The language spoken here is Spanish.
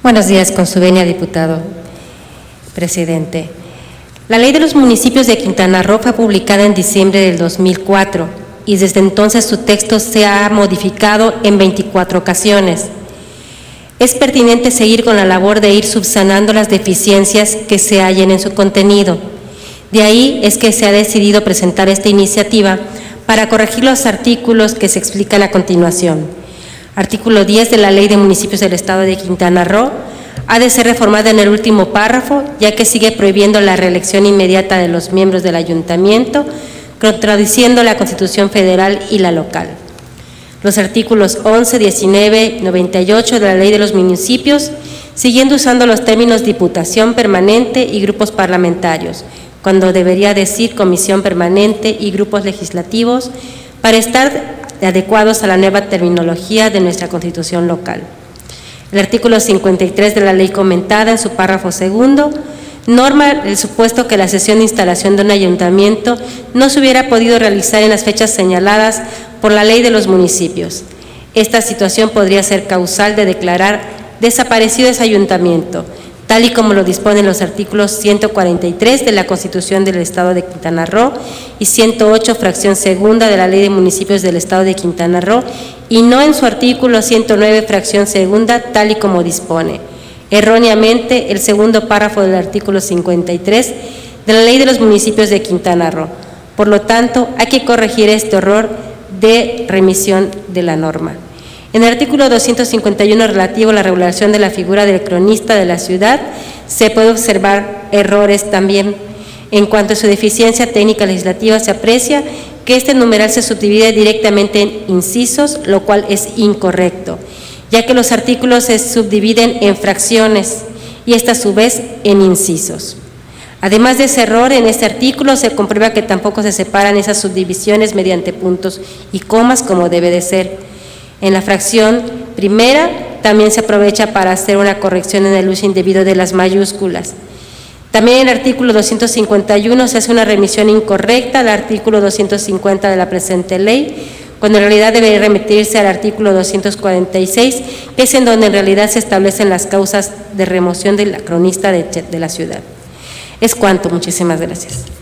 Buenos días, con su venia, diputado presidente. La Ley de los Municipios de Quintana Roo fue publicada en diciembre del 2004 y desde entonces su texto se ha modificado en 24 ocasiones. Es pertinente seguir con la labor de ir subsanando las deficiencias que se hallen en su contenido. De ahí es que se ha decidido presentar esta iniciativa para corregir los artículos que se explican a continuación. Artículo 10 de la Ley de Municipios del Estado de Quintana Roo ha de ser reformada en el último párrafo, ya que sigue prohibiendo la reelección inmediata de los miembros del ayuntamiento, contradiciendo la Constitución Federal y la local. Los artículos 11, 19, 98 de la Ley de los Municipios, siguiendo usando los términos diputación permanente y grupos parlamentarios, cuando debería decir comisión permanente y grupos legislativos, para estar adecuados a la nueva terminología de nuestra Constitución local. El artículo 53 de la ley comentada en su párrafo segundo norma el supuesto que la sesión de instalación de un ayuntamiento no se hubiera podido realizar en las fechas señaladas por la Ley de los Municipios. Esta situación podría ser causal de declarar desaparecido ese ayuntamiento, tal y como lo disponen los artículos 143 de la Constitución del Estado de Quintana Roo y 108, fracción segunda de la Ley de Municipios del Estado de Quintana Roo, y no en su artículo 109, fracción segunda, tal y como dispone erróneamente el segundo párrafo del artículo 53 de la Ley de los Municipios de Quintana Roo. Por lo tanto, hay que corregir este error de remisión de la norma. En el artículo 251 relativo a la regulación de la figura del cronista de la ciudad, se puede observar errores también. En cuanto a su deficiencia técnica legislativa, se aprecia que este numeral se subdivide directamente en incisos, lo cual es incorrecto, ya que los artículos se subdividen en fracciones y esta a su vez en incisos. Además de ese error, en este artículo se comprueba que tampoco se separan esas subdivisiones mediante puntos y comas como debe de ser. En la fracción primera también se aprovecha para hacer una corrección en el uso indebido de las mayúsculas. También en el artículo 251 se hace una remisión incorrecta al artículo 250 de la presente ley, cuando en realidad debe remitirse al artículo 246, que es en donde en realidad se establecen las causas de remoción del cronista de la ciudad. Es cuanto, muchísimas gracias.